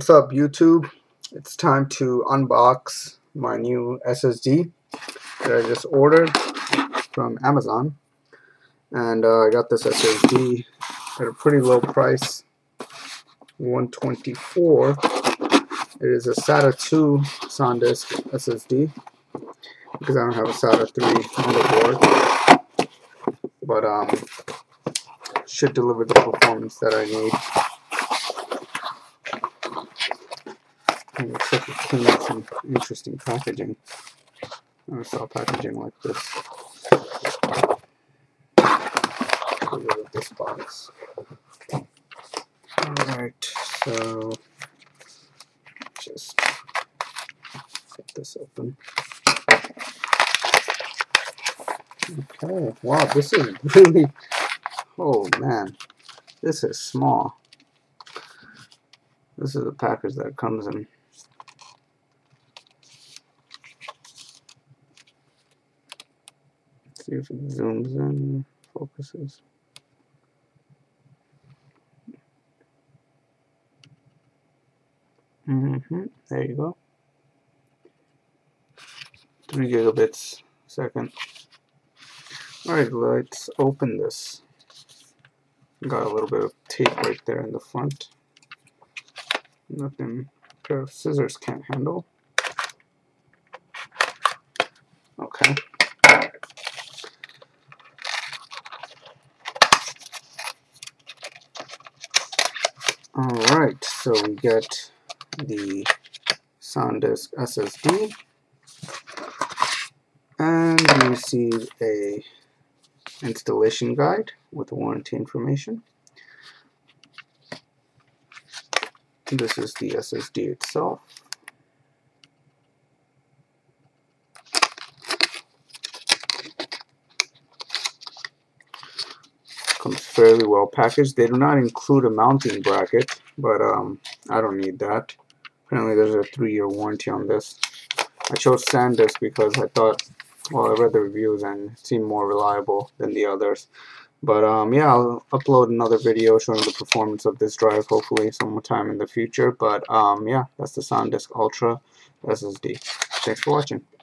What's up, YouTube? It's time to unbox my new SSD that I just ordered from Amazon. And I got this SSD at a pretty low price, $124. It is a SATA 2 SanDisk SSD because I don't have a SATA 3 on the board, but should deliver the performance that I need. Looks like it came with some interesting packaging. I never saw packaging like this. Let's get rid of this box. Alright, so just get this open. Okay, wow, this is really, oh man, this is small. This is the package that it comes in. See if it zooms in, focuses. There you go. 3 gigabits a second. Alright, let's open this. Got a little bit of tape right there in the front. Nothing a pair of scissors can't handle. Okay. Alright, so we get the SanDisk SSD, and we receive a installation guide with warranty information. This is the SSD itself. Comes fairly well packaged. They do not include a mounting bracket, but I don't need that. Apparently there's a 3-year warranty on this. I chose SanDisk because I thought, well, I read the reviews and it seemed more reliable than the others. But yeah, I'll upload another video showing the performance of this drive, hopefully sometime in the future. But yeah, that's the SanDisk Ultra SSD. Thanks for watching.